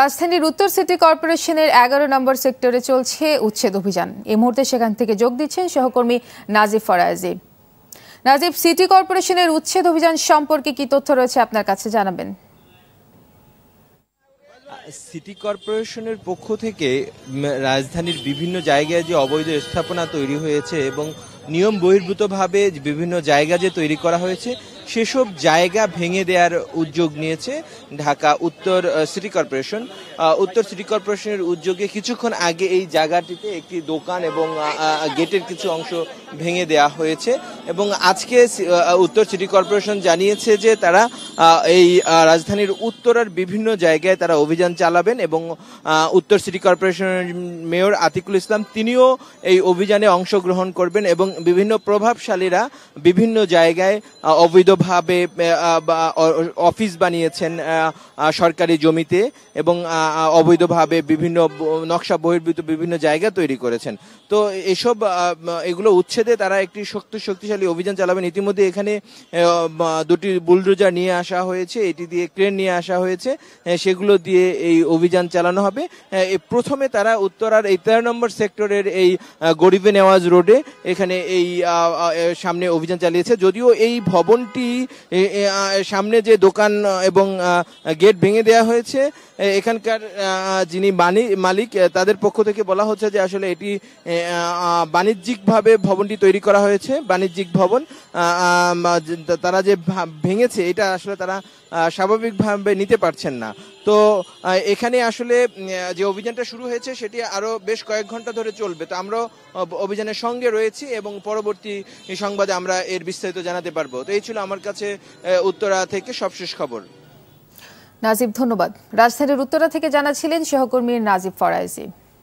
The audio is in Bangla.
রাজধানীর উত্তর সিটি কর্পোরেশনের ১১ নম্বর সেক্টরে চলছে উচ্ছেদ অভিযান। এই মুহূর্তে সেখান থেকে যোগ দিচ্ছেন সহকর্মী নাজিব ফরাজি। নাজিব, সিটি কর্পোরেশনের উচ্ছেদ অভিযান সম্পর্কে কি তথ্য রয়েছে আপনার কাছে, জানাবেন। সিটি কর্পোরেশনের পক্ষ থেকে রাজধানীর বিভিন্ন জায়গায় যে অবৈধ স্থাপনা তৈরি হয়েছে এবং নিয়ম বহির্ভূতভাবে বিভিন্ন জায়গা যে তৈরি করা হয়েছে সেসব জায়গা ভেঙে দেওয়ার উদ্যোগ নিয়েছে ঢাকা উত্তর সিটি কর্পোরেশন। উত্তর সিটি কর্পোরেশনের উদ্যোগে কিছুক্ষণ আগে এই জায়গাটিতে একটি দোকান এবং গেটের কিছু অংশ ভেঙে দেওয়া হয়েছে এবং আজকে উত্তর সিটি কর্পোরেশন জানিয়েছে যে তারা এই রাজধানীর উত্তরার বিভিন্ন জায়গায় তারা অভিযান চালাবেন এবং উত্তর সিটি কর্পোরেশনের মেয়র আতিকুল ইসলাম তিনিও এই অভিযানে অংশগ্রহণ করবেন এবং বিভিন্ন প্রভাবশালীরা বিভিন্ন জায়গায় অবৈধভাবে অফিস বানিয়েছেন সরকারি জমিতে এবং অবৈধভাবে বিভিন্ন নকশা বহির্ভূত বিভিন্ন জায়গা তৈরি করেছেন। তো এসব এগুলো উচ্ছেদে তারা একটি শক্তিশালী অভিযান চালাবেন। ইতিমধ্যে এখানে দুটি বুলডোজার নিয়ে আসা হয়েছে, এটি দিয়ে ক্রেন নিয়ে আসা হয়েছে, সেগুলো দিয়ে এই অভিযান চালানো হবে। প্রথমে তারা উত্তরার ১৩ নম্বর সেক্টরের এই গরিবে নেওয়াজ রোডে এখানে এই সামনে অভিযান চালিয়েছে। যদিও এই ভবনটি সামনে যে দোকান এবং গেট ভেঙে দেওয়া হয়েছে এখানকার যিনি মালিক তাদের পক্ষ থেকে বলা হচ্ছে যে আসলে এটি বাণিজ্যিকভাবে ভবনটি তৈরি করা হয়েছে, বাণিজ্যিক ভবন। তারা যে ভেঙেছে এটা আসলে তারা স্বাভাবিকভাবে নিতে পারছেন না। তো এখানে আসলে যে অভিযানটা শুরু হয়েছে সেটি আরও বেশ কয়েক ঘন্টা ধরে চলবে। তো আমরা অভিযানের সঙ্গে রয়েছি এবং পরবর্তী সংবাদে আমরা এর বিস্তারিত জানাতে পারবো। তো এই ছিল আমার কাছে উত্তরা থেকে সবশেষ খবর। নাজিব, ধন্যবাদ। রাজধানীর উত্তরা থেকে জানাচ্ছিলেন সহকর্মী নাজিব ফরাজি।